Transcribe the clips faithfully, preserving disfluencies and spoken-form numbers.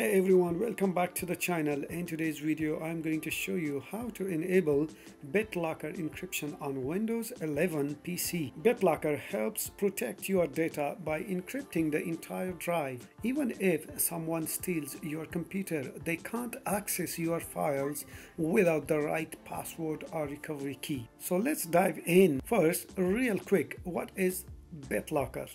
Hey everyone, welcome back to the channel. In today's video I'm going to show you how to enable BitLocker encryption on Windows eleven P C. BitLocker helps protect your data by encrypting the entire drive. Even if someone steals your computer, they can't access your files without the right password or recovery key. So let's dive in. First, real quick, what is BitLocker?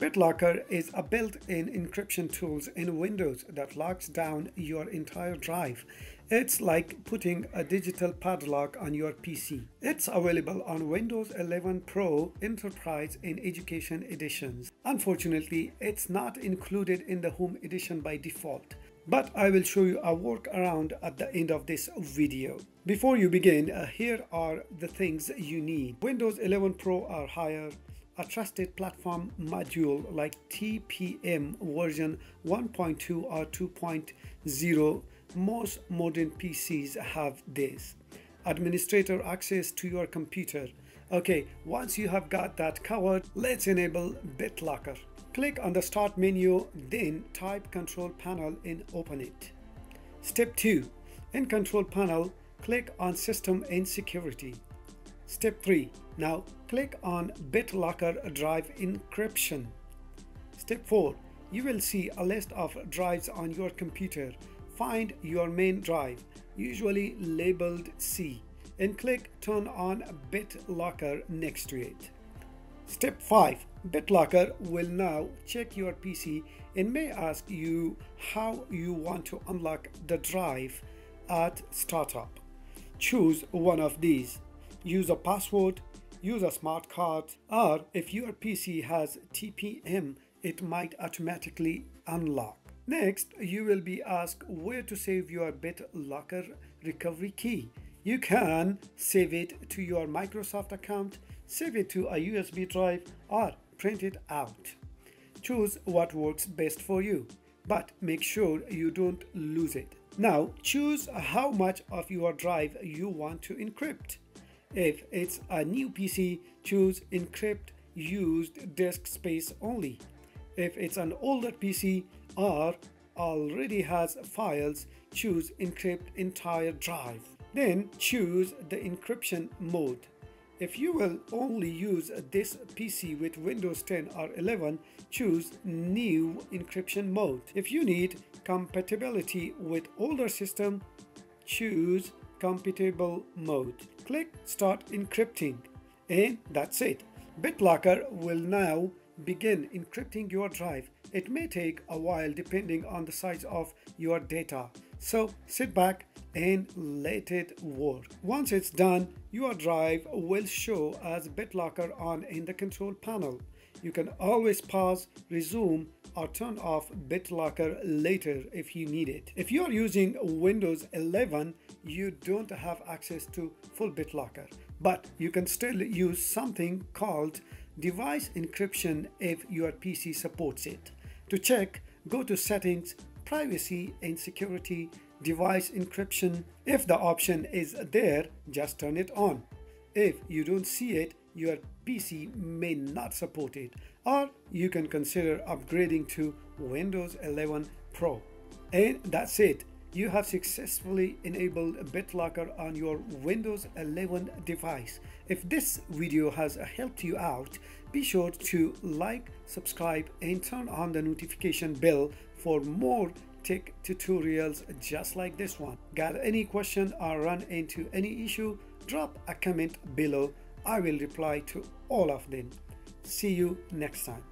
BitLocker is a built-in encryption tool in Windows that locks down your entire drive. It's like putting a digital padlock on your P C. It's available on Windows eleven Pro, Enterprise, and Education editions. Unfortunately, it's not included in the Home edition by default, but I will show you a workaround at the end of this video. Before you begin, uh, here are the things you need. Windows eleven Pro or higher, a trusted platform module like T P M version one point two or two point zero. Most modern P Cs have this. Administrator access to your computer. Okay, once you have got that covered, let's enable BitLocker. Click on the Start menu, then type Control Panel and open it. Step two. In Control Panel, click on System and Security. Step three. Now click on BitLocker Drive Encryption. Step four. You will see a list of drives on your computer. Find your main drive, usually labeled C, and click Turn on BitLocker next to it. Step five. BitLocker will now check your P C and may ask you how you want to unlock the drive at startup. Choose one of these. Use a password, use a smart card, or if your P C has T P M, it might automatically unlock. Next, you will be asked where to save your BitLocker recovery key. You can save it to your Microsoft account, save it to a U S B drive, or print it out. Choose what works best for you, but make sure you don't lose it. Now, choose how much of your drive you want to encrypt. If it's a new P C, choose Encrypt Used Disk Space Only. If it's an older P C or already has files, choose Encrypt Entire Drive. Then choose the encryption mode. If you will only use this P C with Windows ten or eleven, choose New Encryption Mode. If you need compatibility with older system, choose Compatible Mode. Click Start Encrypting, and that's it. BitLocker will now begin encrypting your drive. It may take a while depending on the size of your data, so sit back and let it work. Once it's done, your drive will show as BitLocker on in the Control Panel. You can always pause, resume, or turn off BitLocker later if you need it. If you're using Windows eleven, you don't have access to full BitLocker, but you can still use something called device encryption if your P C supports it. To check, go to Settings, Privacy and Security, Device Encryption. If the option is there, just turn it on. If you don't see it, your P C may not support it, or you can consider upgrading to Windows eleven Pro. And that's it. You have successfully enabled BitLocker on your Windows eleven device. If this video has helped you out, be sure to like, subscribe, and turn on the notification bell for more tech tutorials just like this one. Got any question or run into any issue? Drop a comment below. I will reply to all of them. See you next time.